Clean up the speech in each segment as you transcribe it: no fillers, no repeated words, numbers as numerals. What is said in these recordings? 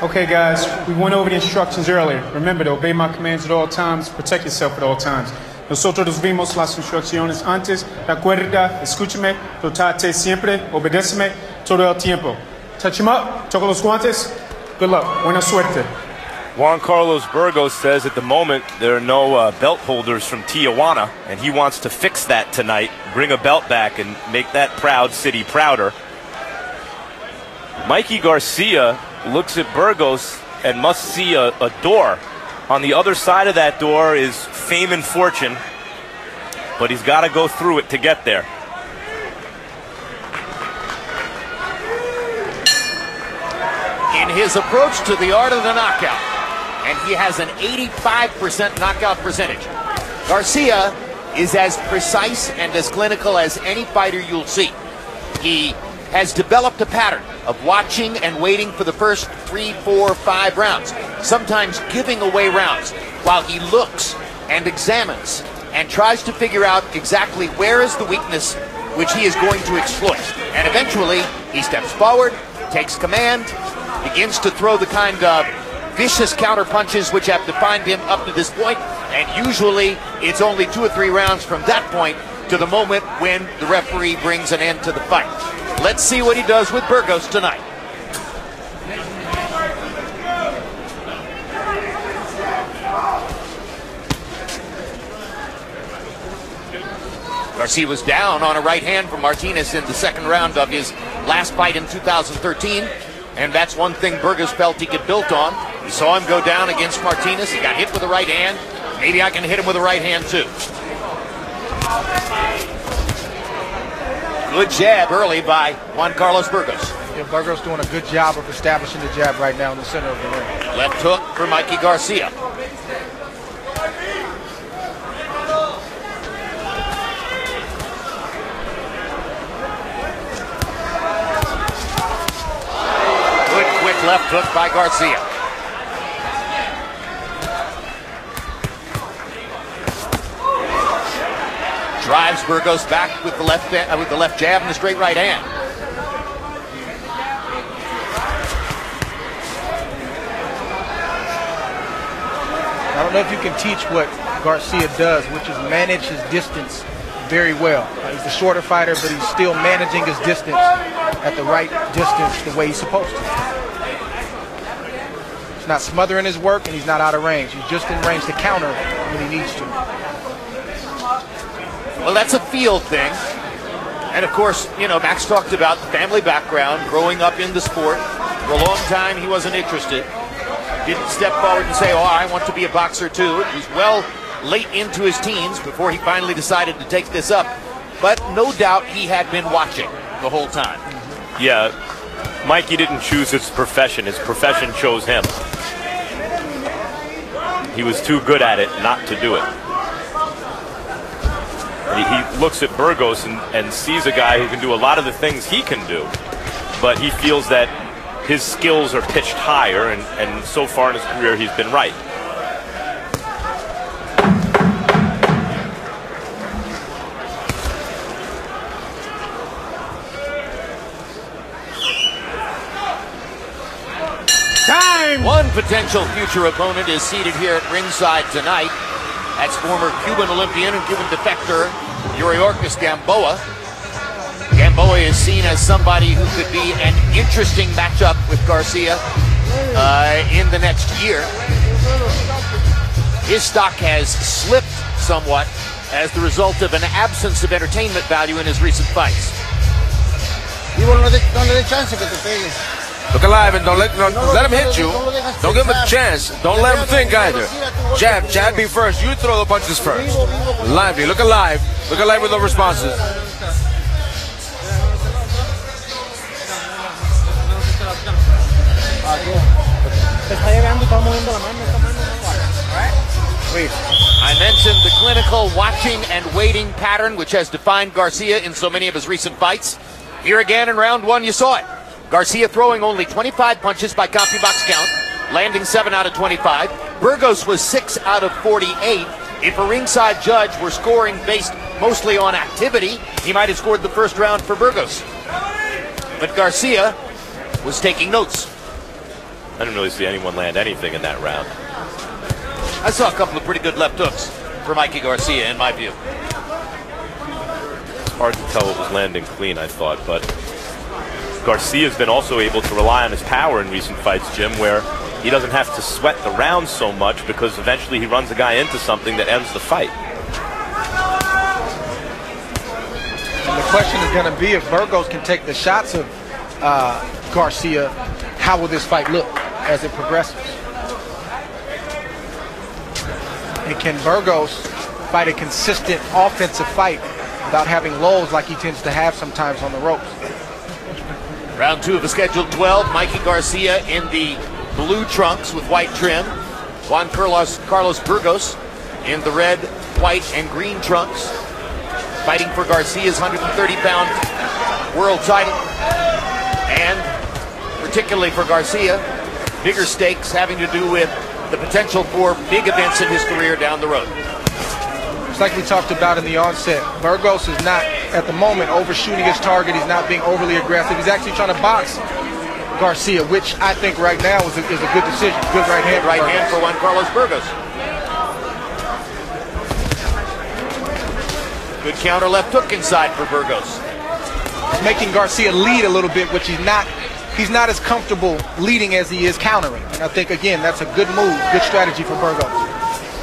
Okay, guys, we went over the instructions earlier. Remember to obey my commands at all times, protect yourself at all times. Nosotros vimos las instrucciones antes. Recuerda, escúchame, tratate siempre, obedéceme todo el tiempo. Touch him up, toca los guantes. Good luck, buena suerte. Juan Carlos Burgos says at the moment there are no belt holders from Tijuana, and he wants to fix that tonight, bring a belt back and make that proud city prouder. Mikey Garcia looks at Burgos and must see a door. On the other side of that door is fame and fortune, but he's got to go through it to get there. In his approach to the art of the knockout. And he has an 85% knockout percentage. Garcia is as precise and as clinical as any fighter you'll see. He has developed a pattern of watching and waiting for the first 3, 4, 5 rounds, sometimes giving away rounds while he looks and examines and tries to figure out exactly where is the weakness which he is going to exploit. And eventually, he steps forward, takes command, begins to throw the kind of vicious counter punches which have defined him up to this point, and usually it's only 2 or 3 rounds from that point to the moment when the referee brings an end to the fight. Let's see what he does with Burgos tonight. Garcia was down on a right hand from Martinez in the second round of his last fight in 2013, and that's one thing Burgos felt he could build on. He saw him go down against Martinez. He got hit with a right hand. Maybe I can hit him with a right hand, too. Good jab early by Juan Carlos Burgos. Yeah, Burgos doing a good job of establishing the jab right now in the center of the ring. Left hook for Mikey Garcia. Good quick left hook by Garcia. Drives Burgos back with the left jab and the straight right hand. I don't know if you can teach what Garcia does, which is manage his distance very well. He's a shorter fighter, but he's still managing his distance at the right distance the way he's supposed to. He's not smothering his work, and he's not out of range. He's just in range to counter when he needs to. Well, that's a field thing. And, of course, you know, Max talked about family background, growing up in the sport. For a long time, he wasn't interested. Didn't step forward and say, oh, I want to be a boxer, too. He was well late into his teens before he finally decided to take this up. But no doubt he had been watching the whole time. Yeah, Mikey didn't choose his profession. His profession chose him. He was too good at it not to do it. He looks at Burgos and sees a guy who can do a lot of the things he can do, but he feels that his skills are pitched higher, and so far in his career he's been right. Time! One potential future opponent is seated here at ringside tonight. That's former Cuban Olympian and Cuban defector, Yuriorkis Gamboa. Gamboa is seen as somebody who could be an interesting matchup with Garcia in the next year. His stock has slipped somewhat as the result of an absence of entertainment value in his recent fights. You want to the chance if it's look alive and don't let him hit you. Don't give him a chance. Don't let him think either. Jab me first. You throw the punches first. Lively. Look alive. Look alive with the responses. I mentioned the clinical watching and waiting pattern which has defined Garcia in so many of his recent fights. Here again in round one, you saw it. Garcia throwing only 25 punches by CompuBox count, landing 7 out of 25. Burgos was 6 out of 48. If a ringside judge were scoring based mostly on activity, he might have scored the first round for Burgos. But Garcia was taking notes. I didn't really see anyone land anything in that round. I saw a couple of pretty good left hooks for Mikey Garcia, in my view. Hard to tell what was landing clean, I thought, but Garcia's been also able to rely on his power in recent fights, Jim, where he doesn't have to sweat the round so much because eventually he runs a guy into something that ends the fight. And the question is going to be, if Burgos can take the shots of Garcia, how will this fight look as it progresses? And can Burgos fight a consistent offensive fight without having lulls like he tends to have sometimes on the ropes? Round two of the scheduled 12, Mikey Garcia in the blue trunks with white trim. Juan Carlos Burgos in the red, white, and green trunks, fighting for Garcia's 130-pound world title. And particularly for Garcia, bigger stakes having to do with the potential for big events in his career down the road. It's like we talked about in the onset, Burgos is not, at the moment, overshooting his target. He's not being overly aggressive. He's actually trying to box Garcia, which I think right now is a good decision. Good right hand. Good right hand for Juan Carlos Burgos. Good counter left hook inside for Burgos. It's making Garcia lead a little bit, which he's not. He's not as comfortable leading as he is countering. And I think, again, that's a good move, good strategy for Burgos.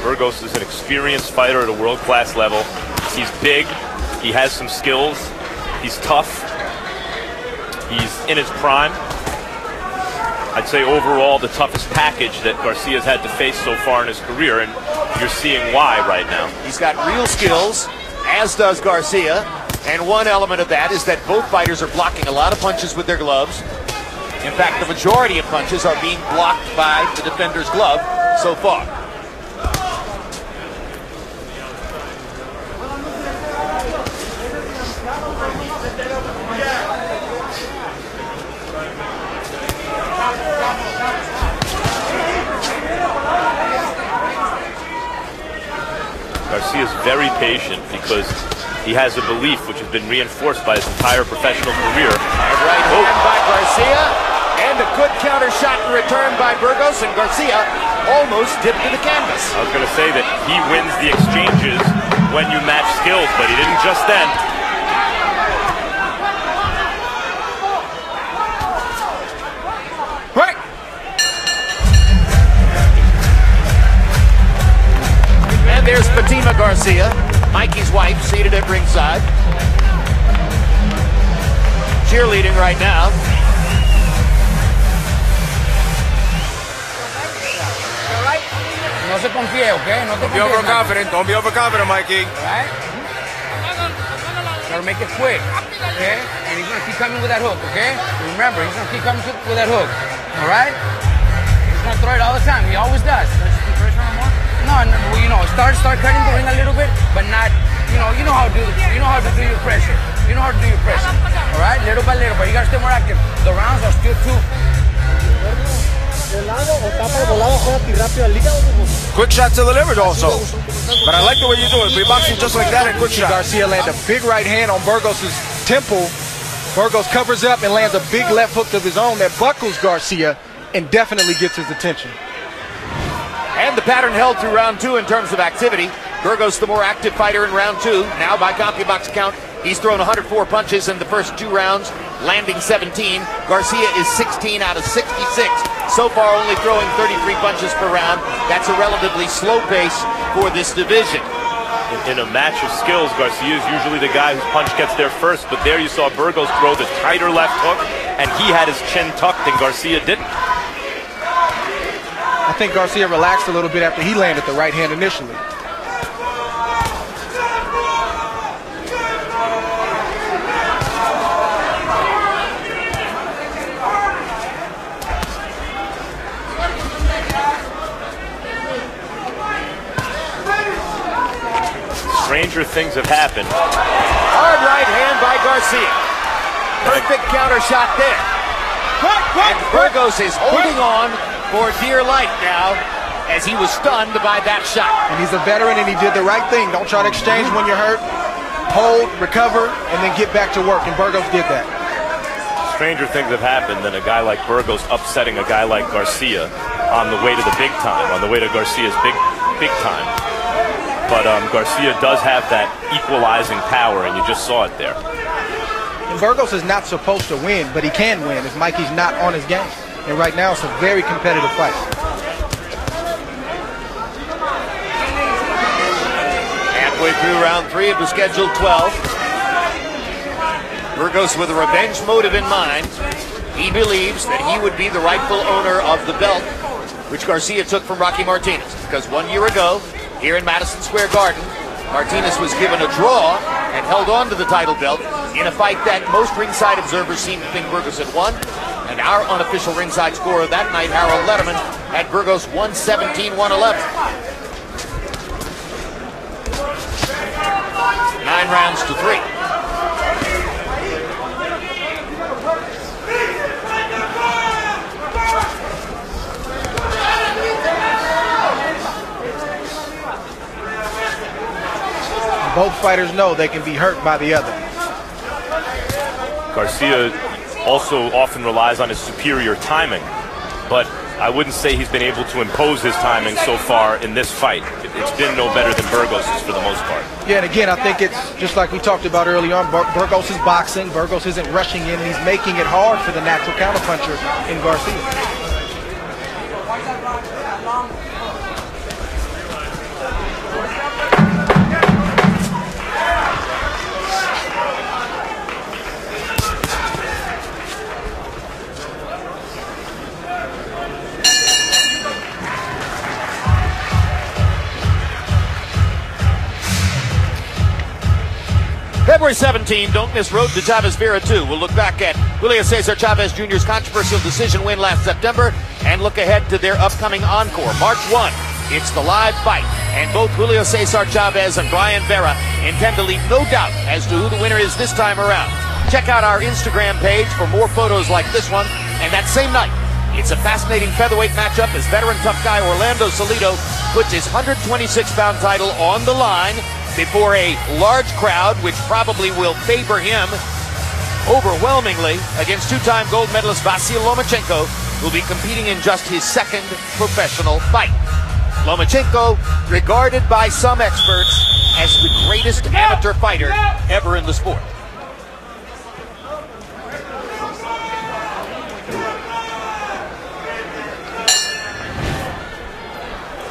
Burgos is an experienced fighter at a world-class level. He's big. He has some skills. He's tough. He's in his prime. I'd say overall the toughest package that Garcia's had to face so far in his career, and you're seeing why right now. He's got real skills, as does Garcia. And one element of that is that both fighters are blocking a lot of punches with their gloves. In fact, the majority of punches are being blocked by the defender's glove so far. Garcia is very patient because he has a belief which has been reinforced by his entire professional career. Right hand by Garcia. And a good counter shot in return by Burgos, and Garcia almost dipped to the canvas. I was going to say that he wins the exchanges when you match skills, but he didn't just then. Right. And there's Fatima Garcia, Mikey's wife, seated at ringside. Cheerleading right now. No se confíe, okay? No te confíe. Don't be overconfident. Don't be overconfident, Mikey. All right? Gotta make it quick, okay? And he's gonna keep coming with that hook, okay? Remember, he's gonna keep coming with that hook, all right? He's gonna throw it all the time. He always does. No, well, you know, start cutting the ring a little bit, but not, you know how to do, your pressure. You know how to do your pressure, all right? Little by little, but you gotta stay more active. The rounds are still too. Quick shot to the liver also. But I like the way you do it. Free boxing just like that and quick shot. Garcia lands a big right hand on Burgos' temple. Burgos covers up and lands a big left hook of his own that buckles Garcia and definitely gets his attention. And the pattern held through round two in terms of activity. Burgos, the more active fighter in round two. Now by CompuBox count, he's thrown 104 punches in the first two rounds, landing 17. Garcia is 16 out of 66. So far, only throwing 33 punches per round. That's a relatively slow pace for this division. In a match of skills, Garcia is usually the guy whose punch gets there first, but there you saw Burgos throw the tighter left hook, and he had his chin tucked, and Garcia didn't. I think Garcia relaxed a little bit after he landed the right hand initially. Stranger things have happened. Hard right hand by Garcia. Perfect counter shot there. And Burgos is holding on for dear life now as he was stunned by that shot. And he's a veteran and he did the right thing. Don't try to exchange when you're hurt. Hold, recover, and then get back to work. And Burgos did that. stranger things have happened than a guy like Burgos upsetting a guy like Garcia on the way to the big time, on the way to Garcia's big time. But Garcia does have that equalizing power, and you just saw it there. And Burgos is not supposed to win, but he can win if Mikey's not on his game. And right now, it's a very competitive fight. Halfway through round 3 of the scheduled 12. Burgos, with a revenge motive in mind, he believes that he would be the rightful owner of the belt, which Garcia took from Rocky Martinez. Because 1 year ago, here in Madison Square Garden, Martinez was given a draw and held on to the title belt in a fight that most ringside observers seemed to think Burgos had won. And our unofficial ringside scorer that night, Harold Lederman, had Burgos 117-111. 9 rounds to 3. Both fighters know they can be hurt by the other. Garcia also often relies on his superior timing, but I wouldn't say he's been able to impose his timing so far in this fight. It's been no better than Burgos's for the most part. Yeah, and again, I think it's just like we talked about early on, Burgos is boxing, Burgos isn't rushing in, and he's making it hard for the natural counterpuncher in Garcia. February 17, don't miss Road to Chavez Vera 2. We'll look back at Julio Cesar Chavez Jr.'s controversial decision win last September and look ahead to their upcoming encore. March 1, it's the live fight. And both Julio Cesar Chavez and Brian Vera intend to leave no doubt as to who the winner is this time around. Check out our Instagram page for more photos like this one. And that same night, it's a fascinating featherweight matchup as veteran tough guy Orlando Salido puts his 126-pound title on the line before a large crowd, which probably will favor him overwhelmingly, against two-time gold medalist Vasyl Lomachenko, who will be competing in just his second professional fight. Lomachenko, regarded by some experts as the greatest amateur fighter ever in the sport.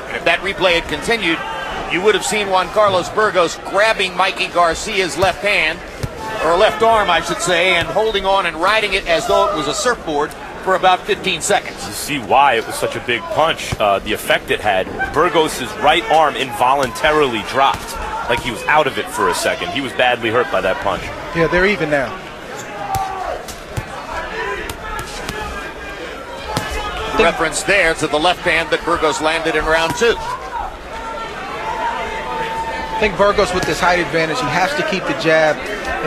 And if that replay had continued, you would have seen Juan Carlos Burgos grabbing Mikey Garcia's left hand, or left arm, I should say, and holding on and riding it as though it was a surfboard for about 15 seconds. You see why it was such a big punch, the effect it had. Burgos' right arm involuntarily dropped, like he was out of it for a second. He was badly hurt by that punch. Yeah, they're even now. The reference there to the left hand that Burgos landed in round 2. I think Burgos, with this height advantage, he has to keep the jab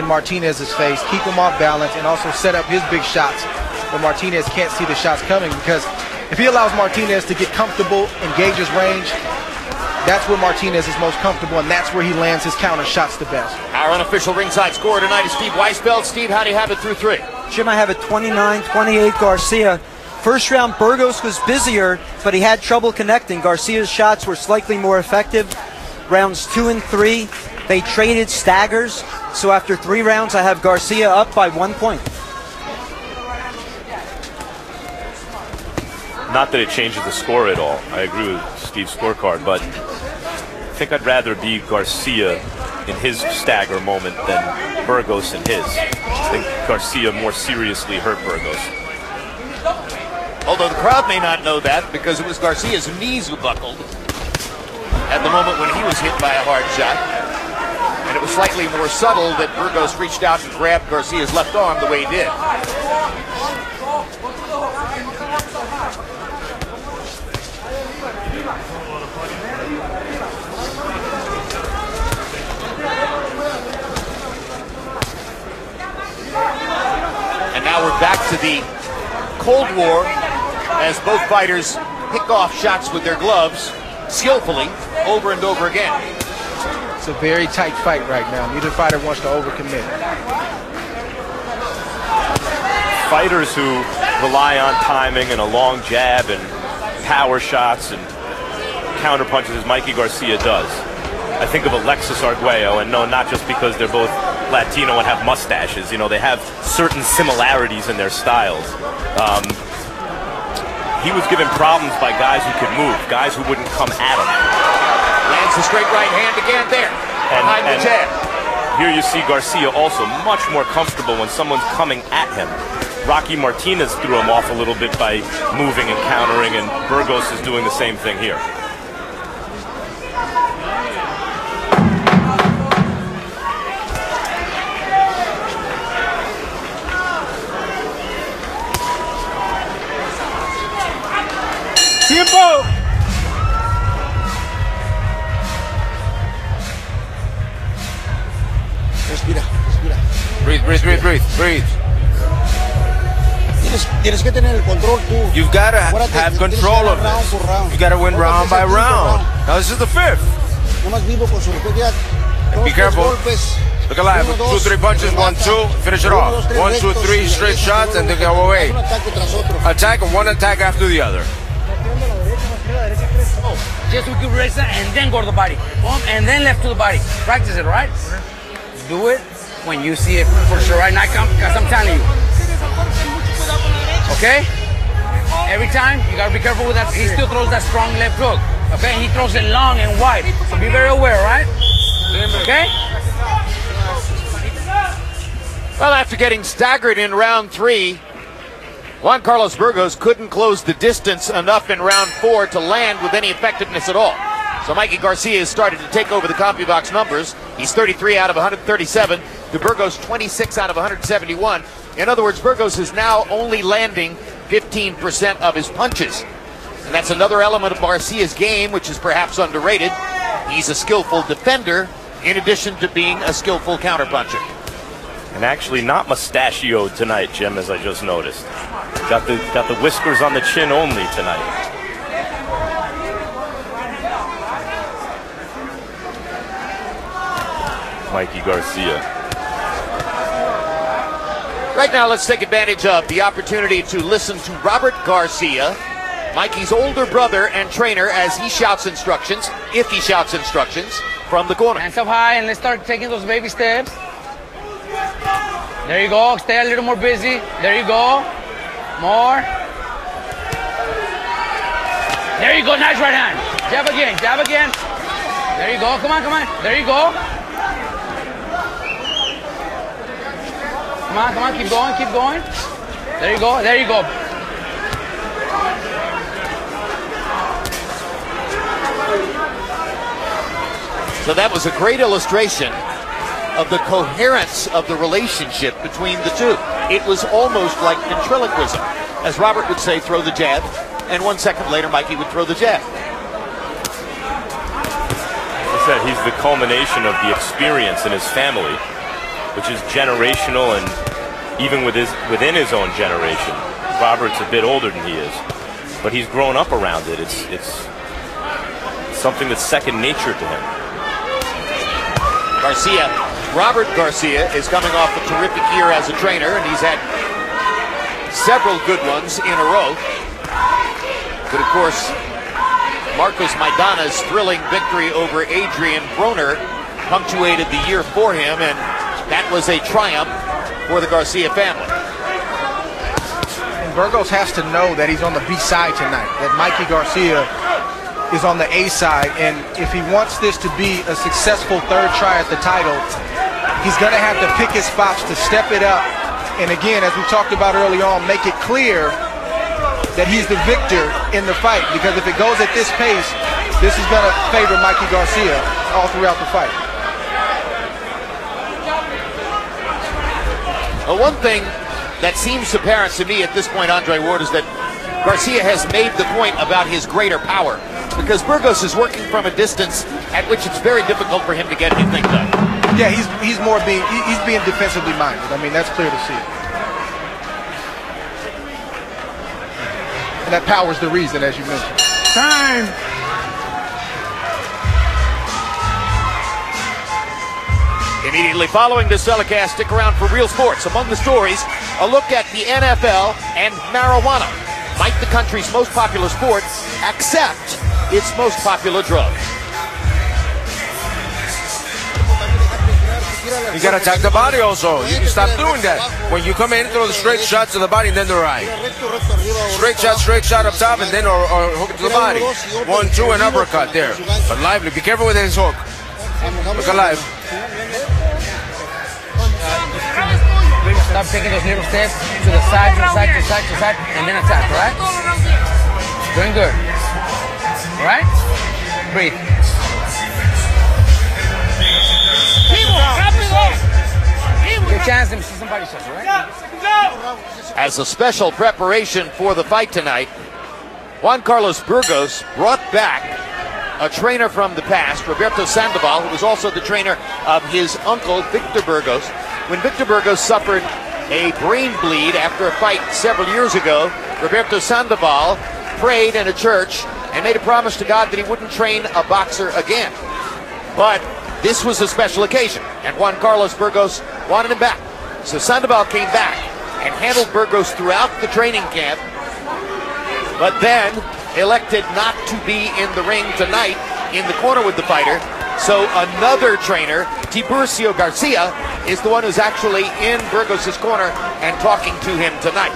in Martinez's face, keep him off balance, and also set up his big shots where Martinez can't see the shots coming, because if he allows Martinez to get comfortable, engage his range, that's where Martinez is most comfortable, and that's where he lands his counter shots the best. Our unofficial ringside scorer tonight is Steve Weisfeld. Steve, how do you have it through 3? Jim, I have it 29-28 Garcia. First round, Burgos was busier, but he had trouble connecting. Garcia's shots were slightly more effective. Rounds 2 and 3, they traded staggers. So after 3 rounds, I have Garcia up by 1 point. Not that it changes the score at all. I agree with Steve's scorecard, but I think I'd rather be Garcia in his stagger moment than Burgos in his. I think Garcia more seriously hurt Burgos. Although the crowd may not know that, because it was Garcia's knees who buckled at the moment when he was hit by a hard shot. And it was slightly more subtle that Burgos reached out and grabbed Garcia's left arm the way he did. And now we're back to the Cold War as both fighters pick off shots with their gloves skillfully over and over again. It's a very tight fight right now. Neither fighter wants to overcommit. fighters who rely on timing and a long jab and power shots and counter punches as Mikey Garcia does. I think of Alexis Arguello, and no, not just because they're both Latino and have mustaches. You know, they have certain similarities in their styles. He was given problems by guys who could move, guys who wouldn't come at him. Lands the straight right hand again there, behind the jab. Here you see Garcia also much more comfortable when someone's coming at him. Rocky Martinez threw him off a little bit by moving and countering, and Burgos is doing the same thing here. Breathe. You've got to have control of this. You've got to win round by round. Now this is the fifth. And be careful. Look alive. 2, 3 punches. 1, 2. Finish it off. 1, 2, 3 straight shots and they go away. Attack one attack after the other. Just we can raise that and then go to the body. And then left to the body. Practice it, right? Do it when you see it for sure, right? Not because I'm telling you. Okay? Every time, you gotta be careful with that. He still throws that strong left hook. Okay? He throws it long and wide. So be very aware, right? Okay? Well, after getting staggered in round 3, Juan Carlos Burgos couldn't close the distance enough in round 4 to land with any effectiveness at all. So Mikey Garcia has started to take over the copy box numbers. He's 33 out of 137. To Burgos, 26 out of 171. In other words, Burgos is now only landing 15% of his punches. And that's another element of Garcia's game, which is perhaps underrated. He's a skillful defender in addition to being a skillful counterpuncher. And actually not mustachioed tonight, Jim, as I just noticed. Got the whiskers on the chin only tonight. Mikey Garcia. Right now, let's take advantage of the opportunity to listen to Robert Garcia, Mikey's older brother and trainer, as he shouts instructions, if he shouts instructions, from the corner. Hands up high, and let's start taking those baby steps. There you go. Stay a little more busy. There you go. More. There you go. Nice right hand. Jab again. Jab again. There you go. Come on, come on. There you go. Come on, come on, keep going, keep going. There you go, there you go. So that was a great illustration of the coherence of the relationship between the two. It was almost like ventriloquism. As Robert would say, throw the jab, and 1 second later, Mikey would throw the jab. As I said, he's the culmination of the experience in his family, which is generational, and even within his own generation. Robert's a bit older than he is, but he's grown up around it. It's something that's second nature to him. Robert Garcia is coming off a terrific year as a trainer, and he's had several good ones in a row. But of course, Marcos Maidana's thrilling victory over Adrian Broner punctuated the year for him, and that was a triumph for the Garcia family. And Burgos has to know that he's on the B side tonight, that Mikey Garcia is on the A side, and if he wants this to be a successful third try at the title, he's going to have to pick his spots to step it up, and again, as we talked about early on, make it clear that he's the victor in the fight, because if it goes at this pace, this is going to favor Mikey Garcia all throughout the fight. Well, one thing that seems apparent to me at this point, Andre Ward, is that Garcia has made the point about his greater power, because Burgos is working from a distance at which it's very difficult for him to get anything done. Yeah, he's being defensively minded. I mean, that's clear to see. And that power's the reason, as you mentioned. Time. Immediately following this telecast, stick around for Real Sports. Among the stories, a look at the NFL and marijuana, like the country's most popular sport, except its most popular drug. You gotta attack the body also. You can stop doing that. When you come in, throw the straight shots to the body and then the right. Straight shot up top and then or hook to the body. 1-2 and uppercut there. But Lively, be careful with his hook. Look alive. Stop taking those little steps to the side, to the side, to the side, to the side, and then attack, right? Doing good. All right? Breathe. Good chance to see somebody shot, right? As a special preparation for the fight tonight, Juan Carlos Burgos brought back a trainer from the past, Roberto Sandoval, who was also the trainer of his uncle, Victor Burgos. When Victor Burgos suffered a brain bleed after a fight several years ago, Roberto Sandoval prayed in a church and made a promise to God that he wouldn't train a boxer again. But this was a special occasion, and Juan Carlos Burgos wanted him back. So Sandoval came back and handled Burgos throughout the training camp, but then elected not to be in the ring tonight in the corner with the fighter. So another trainer, Tiburcio Garcia, is the one who's actually in Burgos' corner and talking to him tonight.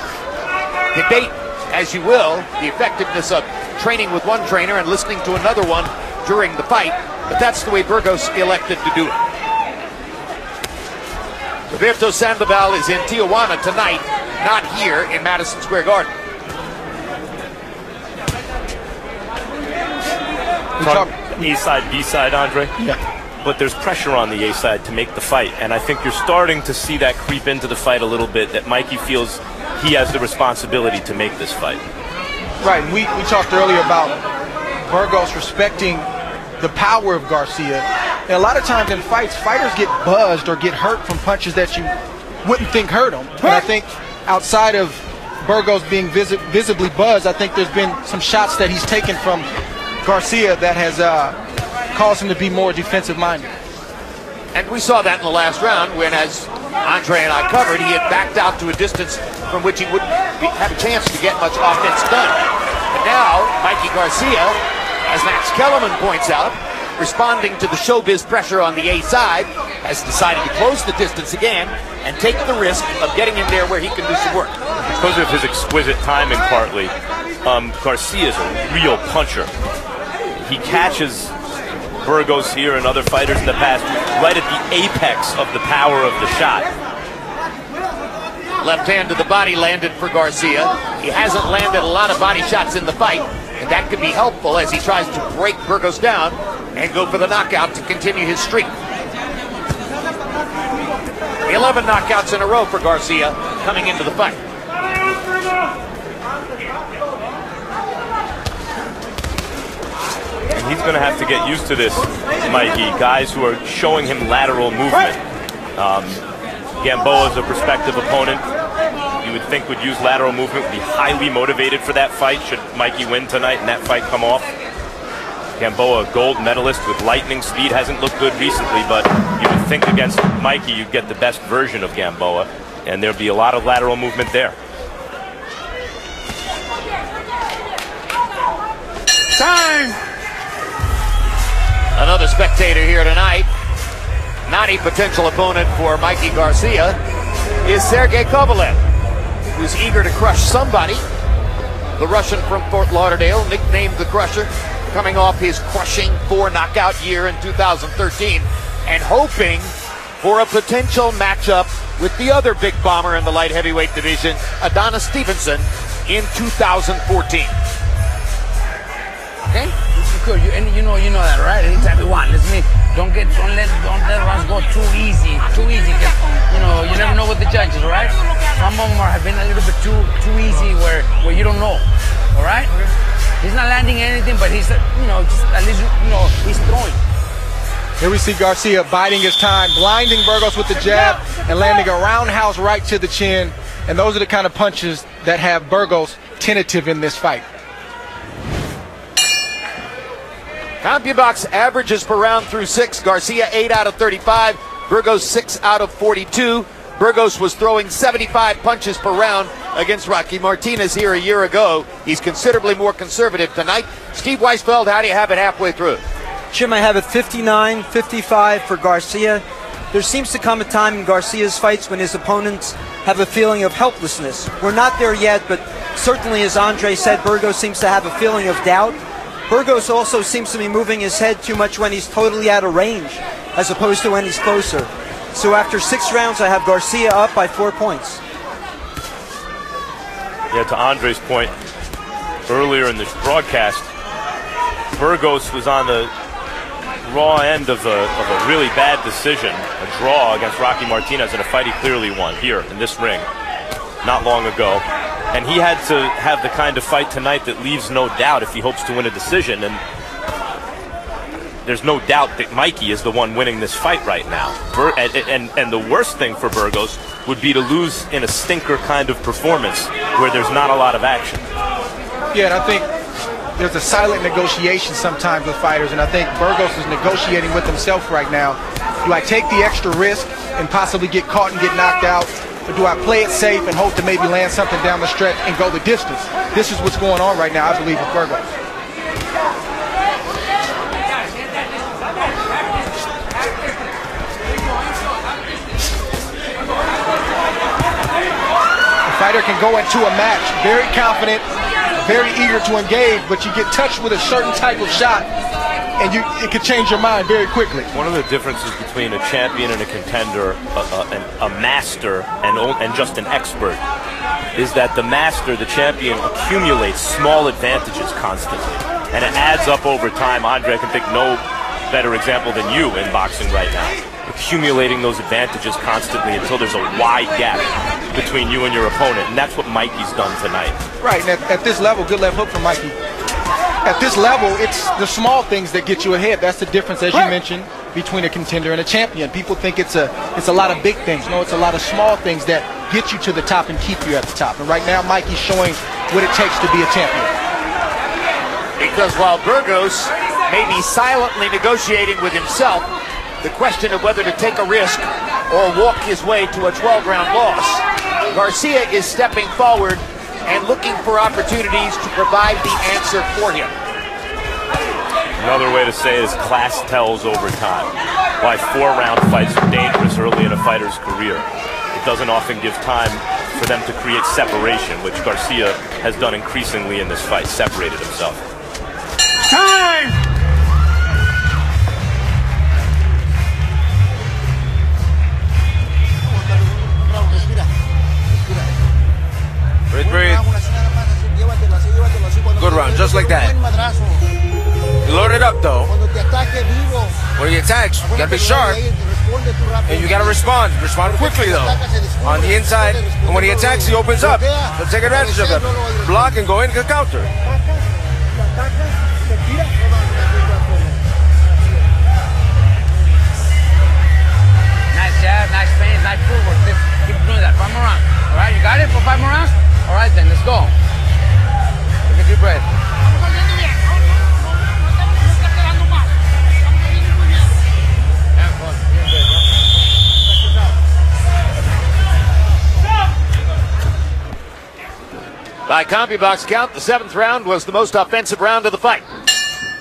Debate, as you will, the effectiveness of training with one trainer and listening to another one during the fight, but that's the way Burgos elected to do it. Roberto Sandoval is in Tijuana tonight, not here in Madison Square Garden. A side, B side, Andre. Yeah. But there's pressure on the A side to make the fight, and I think you're starting to see that creep into the fight a little bit. That Mikey feels he has the responsibility to make this fight. Right. We talked earlier about Burgos respecting the power of Garcia, and a lot of times in fights, fighters get buzzed or get hurt from punches that you wouldn't think hurt them. And I think outside of Burgos being visibly buzzed, I think there's been some shots that he's taken from Garcia that has caused him to be more defensive-minded. And we saw that in the last round when, as Andre and I covered, he had backed out to a distance from which he wouldn't have a chance to get much offense done. But now, Mikey Garcia, as Max Kellerman points out, responding to the showbiz pressure on the A side, has decided to close the distance again and take the risk of getting in there where he can do some work. Because of his exquisite timing, partly, Garcia is a real puncher. He catches Burgos here and other fighters in the past right at the apex of the power of the shot. Left hand to the body landed for Garcia. He hasn't landed a lot of body shots in the fight, and that could be helpful as he tries to break Burgos down and go for the knockout to continue his streak. 11 knockouts in a row for Garcia coming into the fight. He's going to have to get used to this, Mikey. Guys who are showing him lateral movement. Gamboa is a prospective opponent you would think would use lateral movement, would be highly motivated for that fight should Mikey win tonight and that fight come off. Gamboa, gold medalist with lightning speed, hasn't looked good recently, but you would think against Mikey you'd get the best version of Gamboa, and there'd be a lot of lateral movement there. Time! Another spectator here tonight, not a potential opponent for Mikey Garcia, is Sergey Kovalev, who's eager to crush somebody. The Russian from Fort Lauderdale, nicknamed the Crusher, coming off his crushing 4 knockout year in 2013 and hoping for a potential matchup with the other big bomber in the light heavyweight division, Adonis Stevenson, in 2014. Okay. Cool. You know that, right? Anytime you want. Let's meet. Don't let us go too easy. Too easy. You know, you never know what the judge is, right? Some of them have been a little bit too easy where you don't know. All right? He's not landing anything, but he's, you know, just at least, you know, he's throwing. Here we see Garcia biding his time, blinding Burgos with the jab and landing a roundhouse right to the chin. And those are the kind of punches that have Burgos tentative in this fight. CompuBox averages per round through 6. Garcia 8 out of 35. Burgos 6 out of 42. Burgos was throwing 75 punches per round against Rocky Martinez here a year ago. He's considerably more conservative tonight. Steve Weisfeld, how do you have it halfway through? Jim, I have it 59, 55 for Garcia. There seems to come a time in Garcia's fights when his opponents have a feeling of helplessness. We're not there yet, but certainly, as Andre said, Burgos seems to have a feeling of doubt. Burgos also seems to be moving his head too much when he's totally out of range, as opposed to when he's closer. So after 6 rounds, I have Garcia up by 4 points. Yeah, to Andre's point earlier in this broadcast, Burgos was on the raw end of a really bad decision, a draw against Rocky Martinez in a fight he clearly won here in this ring not long ago. And he had to have the kind of fight tonight that leaves no doubt if he hopes to win a decision. And there's no doubt that Mikey is the one winning this fight right now. And the worst thing for Burgos would be to lose in a stinker kind of performance where there's not a lot of action. Yeah, and I think there's a silent negotiation sometimes with fighters, and I think Burgos is negotiating with himself right now. Do I take the extra risk and possibly get caught and get knocked out? Or do I play it safe and hope to maybe land something down the stretch and go the distance? This is what's going on right now, I believe, with Burgos. Fighter can go into a match very confident, very eager to engage, but you get touched with a certain type of shot and it could change your mind very quickly. One of the differences between a champion and a contender, a master and just an expert, is that the master, the champion, accumulates small advantages constantly, and it adds up over time. Andre, I can think no better example than you in boxing right now. Accumulating those advantages constantly until there's a wide gap between you and your opponent, and that's what Mikey's done tonight. Right, and at this level, good left hook from Mikey. At this level, it's the small things that get you ahead. That's the difference, as you mentioned, between a contender and a champion. People think it's a lot of big things. No, it's a lot of small things that get you to the top and keep you at the top. And right now, Mikey's showing what it takes to be a champion. Because while Burgos may be silently negotiating with himself, the question of whether to take a risk or walk his way to a 12-round loss, Garcia is stepping forward and looking for opportunities to provide the answer for him. Another way to say it is class tells over time. Why 4-round fights are dangerous early in a fighter's career. It doesn't often give time for them to create separation, which Garcia has done increasingly in this fight, separated himself. Time! Breathe. Good round, just like that. Load it up though. When you attack, you gotta be sharp. And you gotta respond. Respond quickly though. On the inside, and when he attacks, he opens up. So take advantage of that. Block and go in and counter. Nice jab, nice finish, nice forward. Keep doing that. 5 more rounds. Alright, you got it for 5 more rounds? All right then, let's go. Take a deep breath. By CompuBox count, the 7th round was the most offensive round of the fight.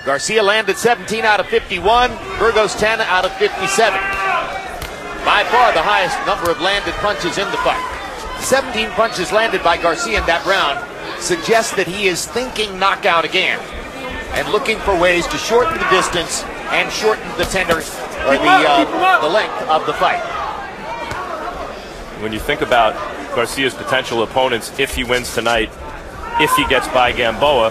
Garcia landed 17 out of 51, Burgos 10 out of 57. By far the highest number of landed punches in the fight. 17 punches landed by Garcia in that round suggests that he is thinking knockout again and looking for ways to shorten the distance and shorten the the length of the fight. When you think about Garcia's potential opponents, if he wins tonight, if he gets by Gamboa,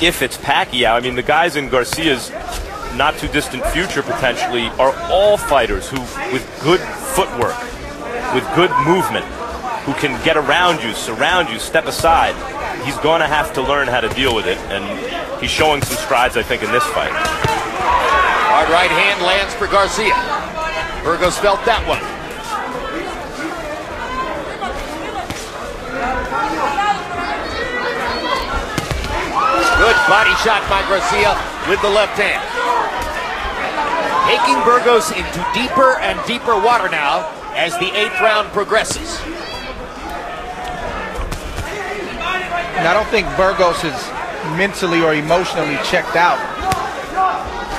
if it's Pacquiao, I mean, the guys in Garcia's not too distant future potentially are all fighters who, with good footwork, with good movement, who can get around you, surround you, step aside. He's going to have to learn how to deal with it, and he's showing some strides, I think, in this fight. Hard right hand lands for Garcia. Burgos felt that one. Good body shot by Garcia with the left hand. Taking Burgos into deeper and deeper water now, as the 8th round progresses. And I don't think Burgos is mentally or emotionally checked out,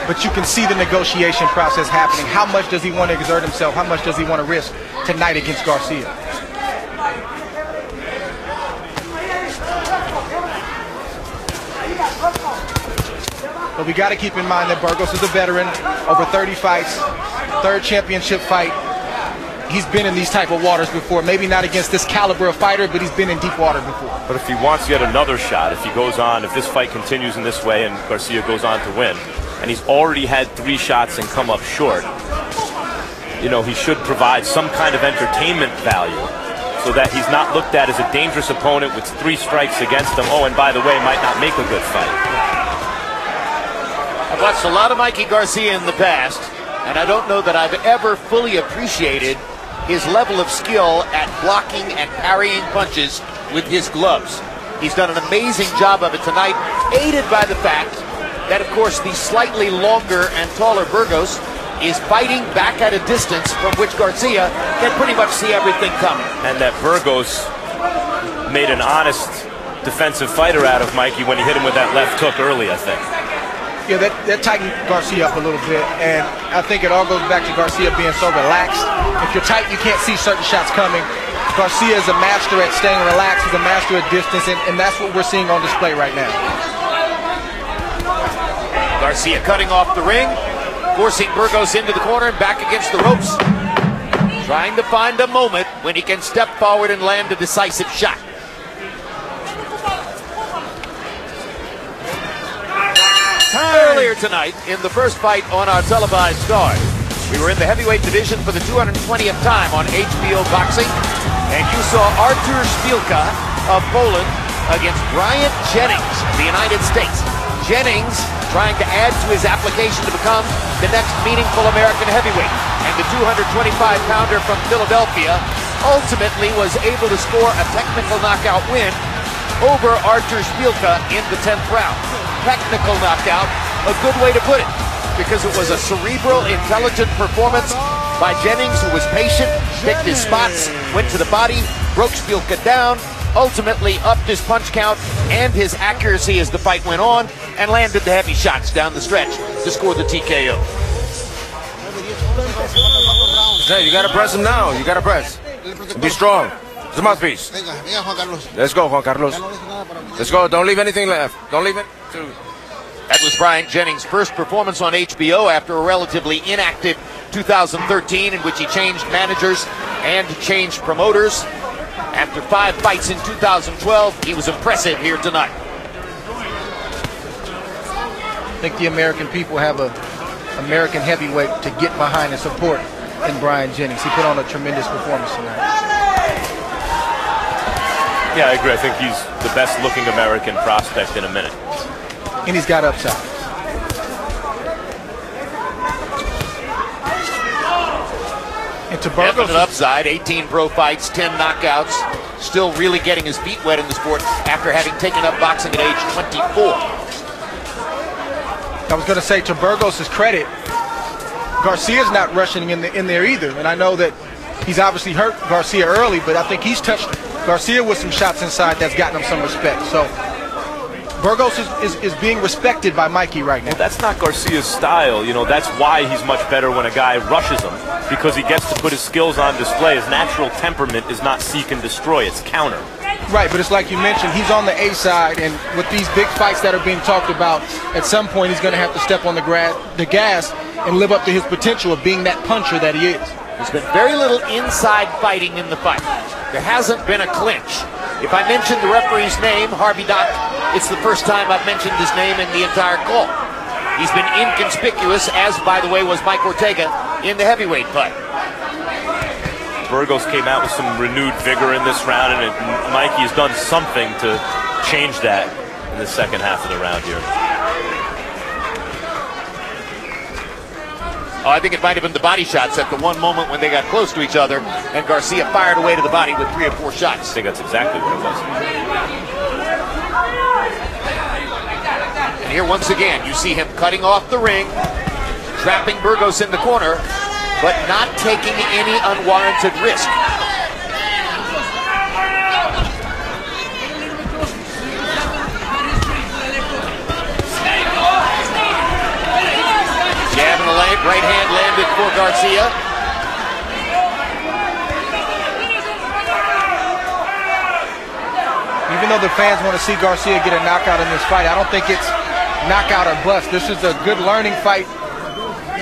but you can see the negotiation process happening. How much does he want to exert himself? How much does he want to risk tonight against Garcia? But we got to keep in mind that Burgos is a veteran, over 30 fights, third championship fight. He's been in these type of waters before. Maybe not against this caliber of fighter, but he's been in deep water before. But if he wants yet another shot, if he goes on, if this fight continues in this way and Garcia goes on to win, and he's already had 3 shots and come up short, you know, he should provide some kind of entertainment value so that he's not looked at as a dangerous opponent with 3 strikes against him. Oh, and by the way, might not make a good fight. I've watched a lot of Mikey Garcia in the past, and I don't know that I've ever fully appreciated his level of skill at blocking and parrying punches with his gloves. He's done an amazing job of it tonight, aided by the fact that, of course, the slightly longer and taller Burgos is fighting back at a distance from which Garcia can pretty much see everything coming. And that Burgos made an honest defensive fighter out of Mikey when he hit him with that left hook early, I think. Yeah, that tightened Garcia up a little bit, and I think it all goes back to Garcia being so relaxed. If you're tight, you can't see certain shots coming. Garcia is a master at staying relaxed, he's a master at distance, and that's what we're seeing on display right now. Garcia cutting off the ring, forcing Burgos into the corner and back against the ropes, trying to find a moment when he can step forward and land a decisive shot. Earlier tonight, in the first fight on our televised card, we were in the heavyweight division for the 220th time on HBO Boxing, and you saw Arthur Szpilka of Poland against Brian Jennings of the United States. Jennings trying to add to his application to become the next meaningful American heavyweight, and the 225-pounder from Philadelphia ultimately was able to score a technical knockout win over Arthur Szpilka in the 10th round. Technical knockout, a good way to put it, because it was a cerebral, intelligent performance by Jennings, who was patient, picked his spots, went to the body, broke Szpilka down, ultimately upped his punch count and his accuracy as the fight went on, and landed the heavy shots down the stretch to score the TKO. Hey, you gotta press him now. You gotta press. Be strong. It's a mouthpiece. Let's go, Juan Carlos. Let's go. Don't leave anything left. Don't leave it. That was Brian Jennings' first performance on HBO after a relatively inactive 2013, in which he changed managers and changed promoters. After 5 fights in 2012, he was impressive here tonight. I think the American people have an American heavyweight to get behind and support in Brian Jennings. He put on a tremendous performance tonight. Yeah, I agree. I think he's the best-looking American prospect in a minute. And he's got upside. And to Burgos, definite upside, 18 pro fights, 10 knockouts. Still really getting his feet wet in the sport after having taken up boxing at age 24. I was going to say, to Burgos' credit, Garcia's not rushing in there either. And I know that he's obviously hurt Garcia early, but I think he's touched Garcia with some shots inside that's gotten him some respect. So Burgos is being respected by Mikey right now. Well, that's not Garcia's style. You know, that's why he's much better when a guy rushes him, because he gets to put his skills on display. His natural temperament is not seek and destroy, it's counter. Right, but it's like you mentioned, he's on the A side, and with these big fights that are being talked about, at some point he's going to have to step on the gas and live up to his potential of being that puncher that he is. There's been very little inside fighting in the fight. There hasn't been a clinch. If I mention the referee's name, Harvey Dock, it's the first time I've mentioned his name in the entire call. He's been inconspicuous, as, by the way, was Mike Ortega in the heavyweight fight. Burgos came out with some renewed vigor in this round, and Mikey has done something to change that in the second half of the round here. Oh, I think it might have been the body shots at the one moment when they got close to each other, and Garcia fired away to the body with 3 or 4 shots. I think that's exactly what it was. And here once again, you see him cutting off the ring, trapping Burgos in the corner, but not taking any unwarranted risk. Jab and a leg, right hand landed for Garcia. Even though the fans want to see Garcia get a knockout in this fight, I don't think it's knockout or bust. This is a good learning fight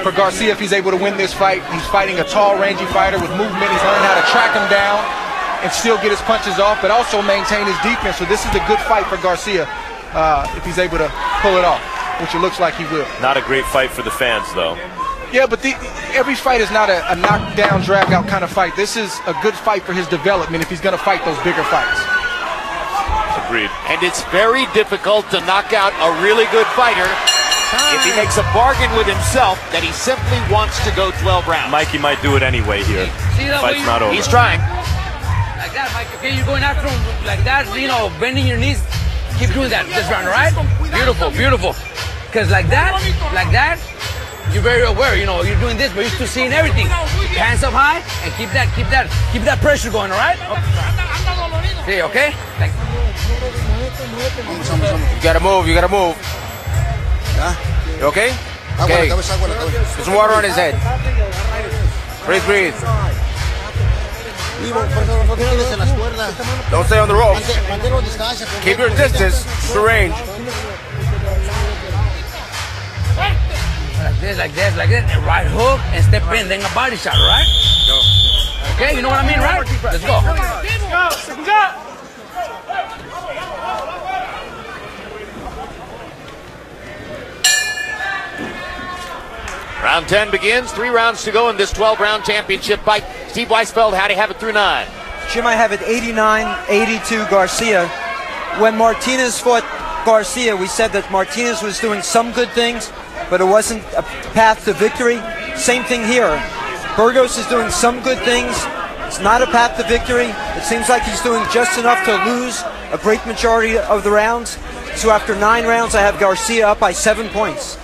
for Garcia. If he's able to win this fight, he's fighting a tall, rangy fighter with movement. He's learning how to track him down and still get his punches off, but also maintain his defense. So this is a good fight for Garcia if he's able to pull it off, which it looks like he will. Not a great fight for the fans, though. Yeah, but every fight is not a knockdown, drag-out kind of fight. This is a good fight for his development if he's going to fight those bigger fights. Agreed. And it's very difficult to knock out a really good fighter if he makes a bargain with himself that he simply wants to go 12 rounds. Mikey might do it anyway here. Fight's not over. He's trying. Like that, Mike. Okay, you're going after him like that, you know, bending your knees. Keep doing that this round, right? Beautiful, beautiful. Because like that, you're very aware, you know, you're doing this, but you're still seeing everything. Hands up high and keep that pressure going, all right? Okay, okay? Like, you gotta move, you gotta move. You okay? Okay. There's water on his head. Breathe, breathe. Don't stay on the rope. Keep your distance to range. Like this, like this, like this. And right hook and step in, then a body shot, right? Okay, you know what I mean, right? Let's go. Go. Round 10 begins, 3 rounds to go in this 12-round championship fight. Steve Weisfeld, how do you have it through 9? Jim, I have it 89-82 Garcia. When Martinez fought Garcia, we said that Martinez was doing some good things, but it wasn't a path to victory. Same thing here. Burgos is doing some good things. It's not a path to victory. It seems like he's doing just enough to lose a great majority of the rounds. So after 9 rounds, I have Garcia up by 7 points.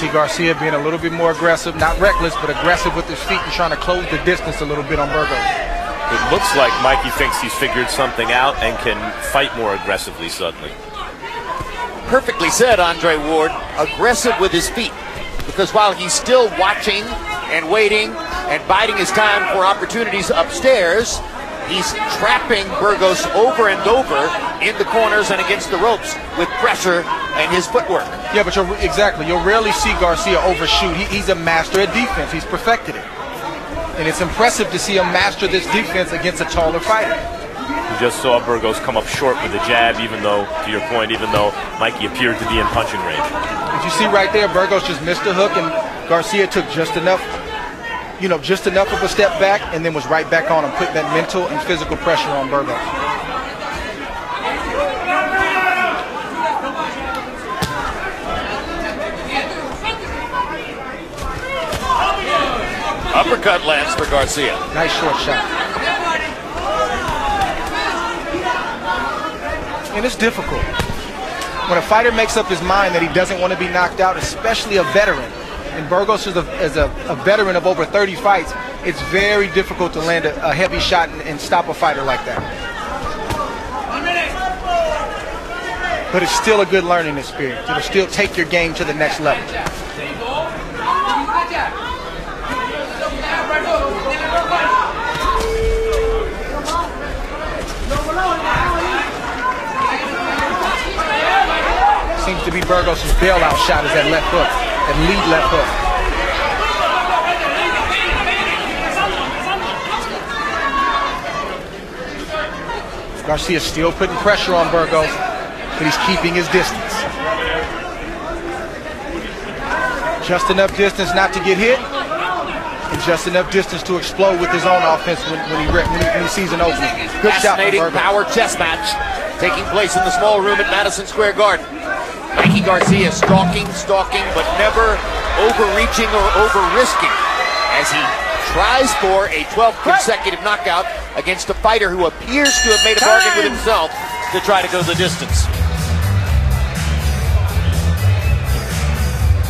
See Garcia being a little bit more aggressive, not reckless, but aggressive with his feet and trying to close the distance a little bit on Burgos. It looks like Mikey thinks he's figured something out and can fight more aggressively suddenly. Perfectly said, Andre Ward, aggressive with his feet, because while he's still watching and waiting and biding his time for opportunities upstairs, he's trapping Burgos over and over in the corners and against the ropes with pressure and his footwork. Yeah, but you'll rarely see Garcia overshoot. He's a master at defense. He's perfected it. And it's impressive to see him master this defense against a taller fighter. You just saw Burgos come up short with a jab, even though, to your point, even though Mikey appeared to be in punching range. As you see right there, Burgos just missed the hook, and Garcia took just enough, you know, just enough of a step back, and then was right back on him, putting that mental and physical pressure on Burgos. Uppercut lands for Garcia. Nice short shot. And it's difficult. When a fighter makes up his mind that he doesn't want to be knocked out, especially a veteran, and Burgos is a veteran of over 30 fights, it's very difficult to land a heavy shot and stop a fighter like that. But it's still a good learning experience. It'll still take your game to the next level. Seems to be Burgos' bailout shot is that left hook, that lead left hook. Garcia's still putting pressure on Burgos, but he's keeping his distance. Just enough distance not to get hit, and just enough distance to explode with his own offense when he sees an opening. Good shot from Burgos. Fascinating power chess match taking place in the small room at Madison Square Garden. Mikey Garcia stalking, but never overreaching or over-risking as he tries for a 12th consecutive knockout against a fighter who appears to have made a bargain with himself to try to go the distance.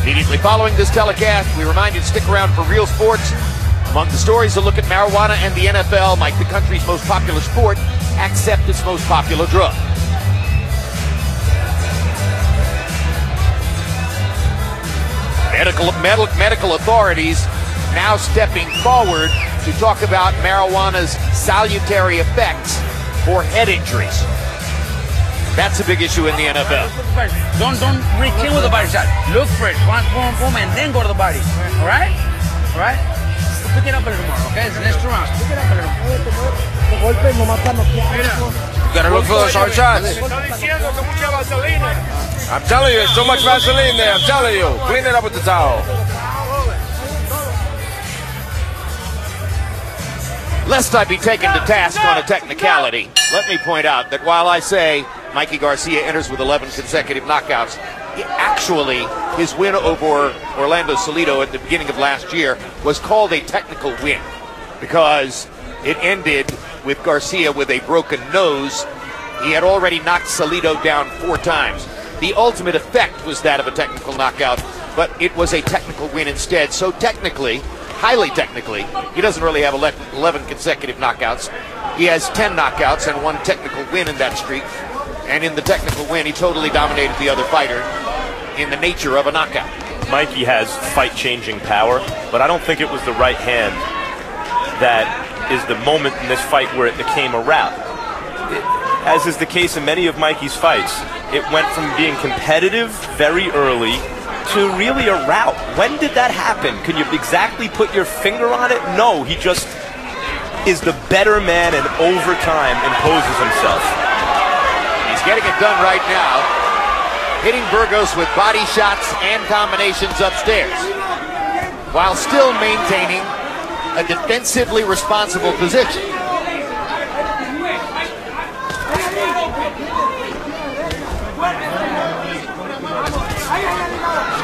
Immediately following this telecast, we remind you to stick around for Real Sports. Among the stories, a look at marijuana and the NFL, Mike, the country's most popular sport, except its most popular drug. Medical authorities now stepping forward to talk about marijuana's salutary effects for head injuries. That's a big issue in the NFL. Don't reach in with the body shot. Look for it. Boom, and then go to the body. All right? All right? Pick it up a little more, okay? It's the next round. Pick it up a little more. You gotta look for those hard shots. I'm telling you, there's so much Vaseline there. I'm telling you. Clean it up with the towel. Lest I be taken to task on a technicality, let me point out that while I say Mikey Garcia enters with 11 consecutive knockouts, actually his win over Orlando Salido at the beginning of last year was called a technical win because it ended with Garcia with a broken nose. He had already knocked Salido down 4 times. The ultimate effect was that of a technical knockout, but it was a technical win instead. So technically, highly technically, he doesn't really have 11 consecutive knockouts. He has 10 knockouts and 1 technical win in that streak. And in the technical win, he totally dominated the other fighter in the nature of a knockout. Mikey has fight-changing power, but I don't think it was the right hand that is the moment in this fight where it became a rout. As is the case in many of Mikey's fights, it went from being competitive very early to really a rout. When did that happen? Can you exactly put your finger on it? No, he just is the better man and over time imposes himself. He's getting it done right now. Hitting Burgos with body shots and combinations upstairs while still maintaining a defensively responsible position.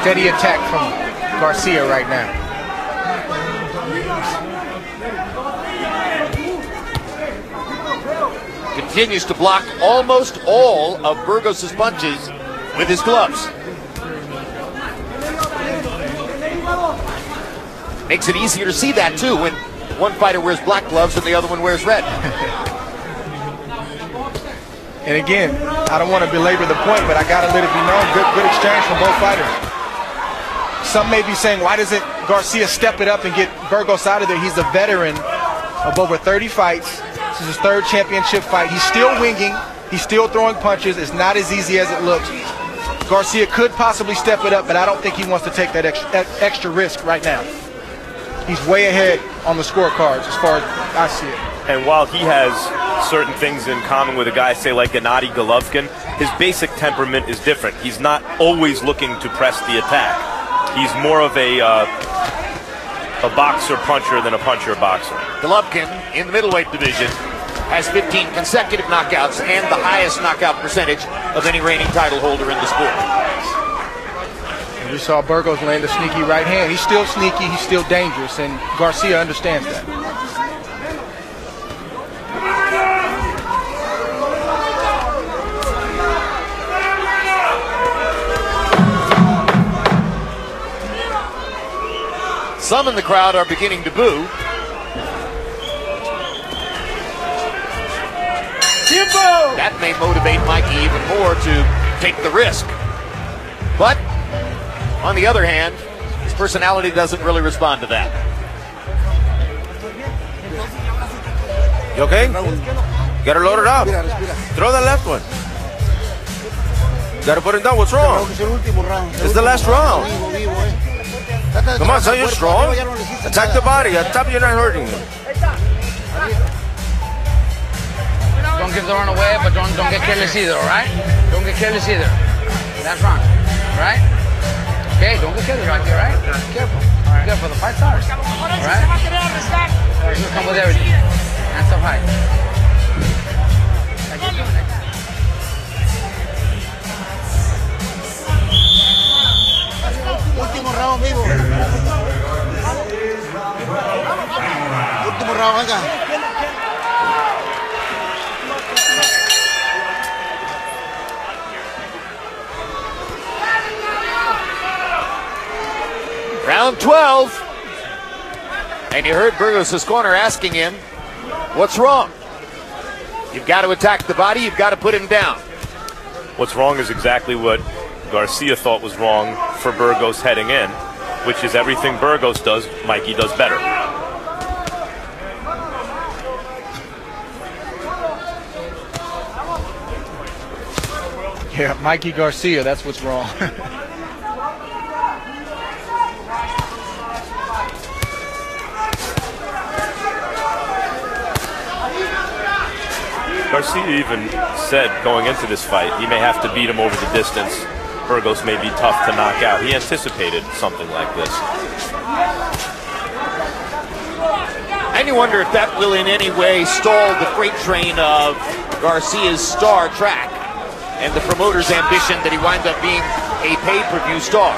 Steady attack from Garcia right now. Continues to block almost all of Burgos' punches with his gloves. Makes it easier to see that, too, when one fighter wears black gloves and the other one wears red. And again, I don't want to belabor the point, but I got to let it be known, good exchange from both fighters. Some may be saying, why doesn't Garcia step it up and get Burgos out of there? He's a veteran of over 30 fights. This is his 3rd championship fight. He's still winging. He's still throwing punches. It's not as easy as it looks. Garcia could possibly step it up, but I don't think he wants to take that extra risk right now. He's way ahead on the scorecards as far as I see it. And while he has certain things in common with a guy, say, like Gennady Golovkin, his basic temperament is different. He's not always looking to press the attack. He's more of a boxer-puncher than a puncher-boxer. Golovkin, in the middleweight division, has 15 consecutive knockouts and the highest knockout percentage of any reigning title holder in the sport. And we saw Burgos land a sneaky right hand. He's still sneaky, he's still dangerous, and Garcia understands that. Some in the crowd are beginning to boo. Jimbo! That may motivate Mikey even more to take the risk. But, on the other hand, his personality doesn't really respond to that. You okay? Got her loaded up. Throw that left one. Gotta put it down. What's wrong? It's the last round. Come on, so you're strong. Attack the body. At top, you're not hurting him. Don't give the run away, but don't get careless either, all right? Don't get careless either. That's wrong, all right? Okay, don't get careless right there, all right? Careful. All right. Careful, the fight's ours, all right? He's going to come with everything. Hands up high. Último round, amigo. Último round, venga. round 12. And you heard Burgos' corner asking him, what's wrong? You've got to attack the body. You've got to put him down. What's wrong is exactly what Garcia thought was wrong for Burgos heading in, which is everything Burgos does, Mikey does better. Yeah, Mikey Garcia, that's what's wrong. Garcia even said going into this fight, he may have to beat him over the distance. Burgos may be tough to knock out. He anticipated something like this. And you wonder if that will in any way stall the freight train of Garcia's star track and the promoter's ambition that he winds up being a pay-per-view star.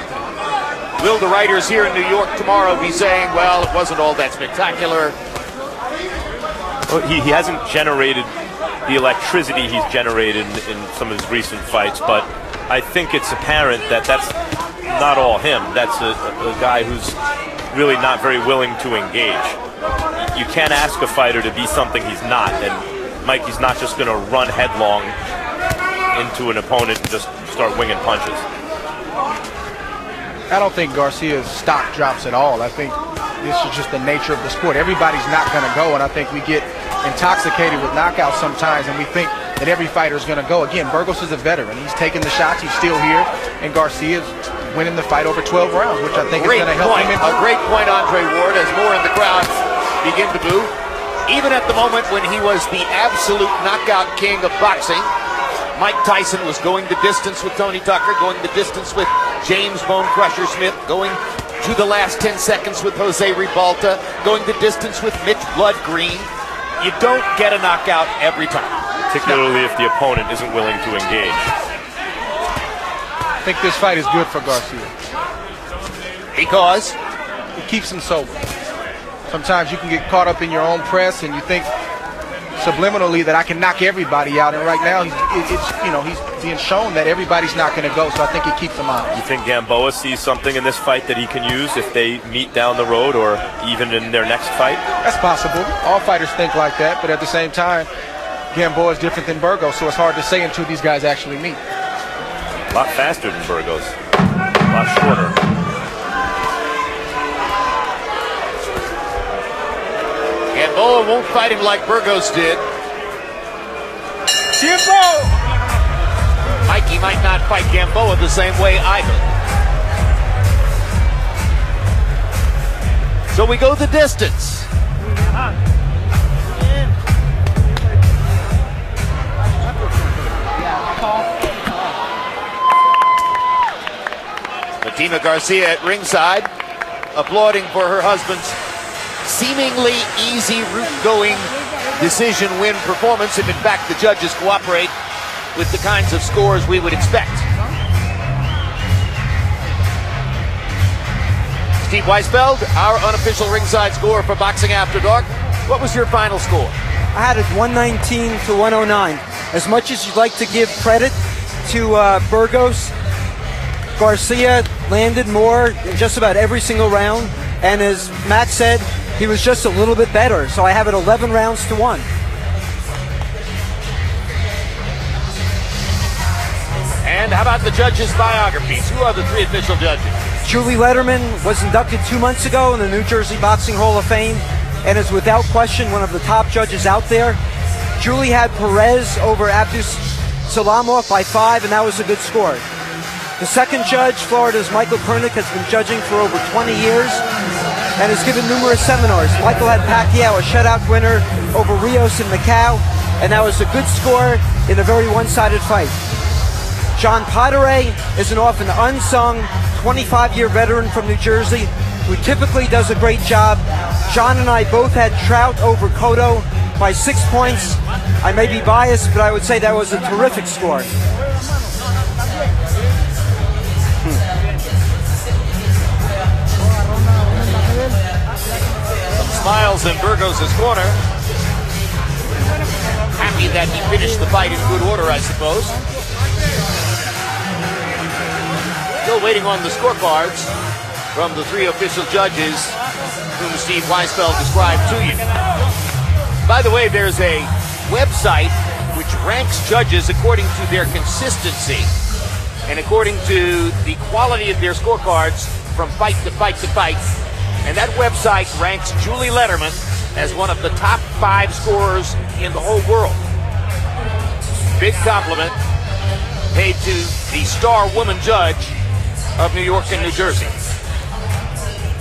Will the writers here in New York tomorrow be saying, well, it wasn't all that spectacular? Well, he hasn't generated the electricity he's generated in some of his recent fights, but I think it's apparent that that's not all him. That's a guy who's really not very willing to engage. You can't ask a fighter to be something he's not, and Mikey's not just going to run headlong into an opponent and just start winging punches. I don't think Garcia's stock drops at all. I think this is just the nature of the sport. Everybody's not going to go, and I think we get intoxicated with knockouts sometimes, and we think that every fighter is going to go. Again, Burgos is a veteran. He's taking the shots. He's still here, and Garcia's winning the fight over 12 rounds, which I think is going to help him. A great point, Andre Ward, as more in the crowd begin to boo. Even at the moment when he was the absolute knockout king of boxing, Mike Tyson was going the distance with Tony Tucker, going the distance with James Bone Crusher Smith, going to the last 10 seconds with Jose Ribalta, going the distance with Mitch Blood Green. You don't get a knockout every time. Particularly if the opponent isn't willing to engage. I think this fight is good for Garcia. Because? It keeps him sober. Sometimes you can get caught up in your own press and you think subliminally that I can knock everybody out. And right now, he's being shown that everybody's not going to go, so I think it keeps him on. You think Gamboa sees something in this fight that he can use if they meet down the road or even in their next fight? That's possible. All fighters think like that, but at the same time, Gamboa is different than Burgos, so it's hard to say until these guys actually meet. A lot faster than Burgos. A lot shorter. Gamboa won't fight him like Burgos did. Jimbo! Mikey might not fight Gamboa the same way either. So we go the distance. Fatima Garcia at ringside, applauding for her husband's seemingly easy route-going decision-win performance, if in fact the judges cooperate with the kinds of scores we would expect. Steve Weisfeld, our unofficial ringside score for Boxing After Dark. What was your final score? I had it 119 to 109. As much as you'd like to give credit to Burgos, Garcia landed more in just about every single round. And as Max said, he was just a little bit better. So I have it 11 rounds to 1. And how about the judges' biographies? Who are the three official judges? Julie Lederman was inducted 2 months ago in the New Jersey Boxing Hall of Fame and is without question one of the top judges out there. Julie had Perez over Abdus Salamov by 5, and that was a good score. The second judge, Florida's Michael Pernick, has been judging for over 20 years and has given numerous seminars. Michael had Pacquiao, a shutout winner, over Rios in Macau, and that was a good score in a very one-sided fight. John Poturaj is an often unsung 25-year veteran from New Jersey who typically does a great job. John and I both had Trout over Cotto by 6 points. I may be biased, but I would say that was a terrific score. Some smiles in Burgos' corner. Happy that he finished the fight in good order, I suppose. Still waiting on the scorecards. from the three official judges whom Steve Weisfeld described to you. By the way, there's a website which ranks judges according to their consistency and according to the quality of their scorecards from fight to fight to fight. And that website ranks Julie Lederman as one of the top 5 scorers in the whole world. Big compliment paid to the star woman judge of New York and New Jersey.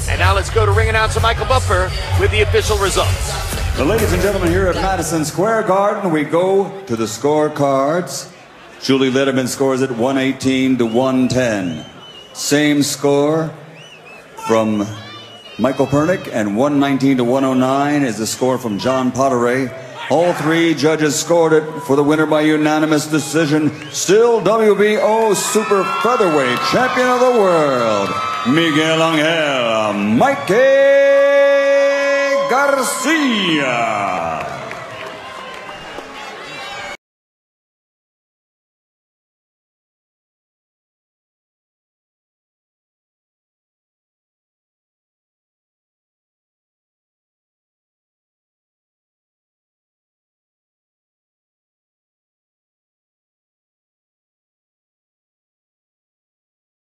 And now let's go to ring announcer Michael Buffer with the official results. So ladies and gentlemen, here at Madison Square Garden, we go to the scorecards. Julie Lederman scores at 118 to 110. Same score from Michael Pernick, and 119 to 109 is the score from John Poturaj. All three judges scored it for the winner by unanimous decision. Still WBO super featherweight champion of the world, Miguel Angel Mikey Garcia.